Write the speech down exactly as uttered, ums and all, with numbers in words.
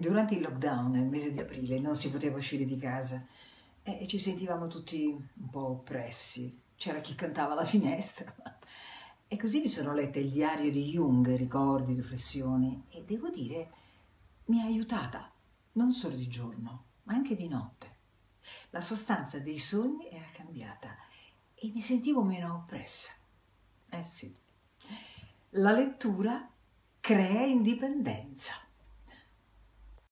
Durante il lockdown, nel mese di aprile, non si poteva uscire di casa e ci sentivamo tutti un po' oppressi. C'era chi cantava alla finestra. E così mi sono letta il diario di Jung, ricordi, riflessioni, e devo dire mi ha aiutata, non solo di giorno, ma anche di notte. La sostanza dei sogni era cambiata e mi sentivo meno oppressa. Eh sì, la lettura crea indipendenza.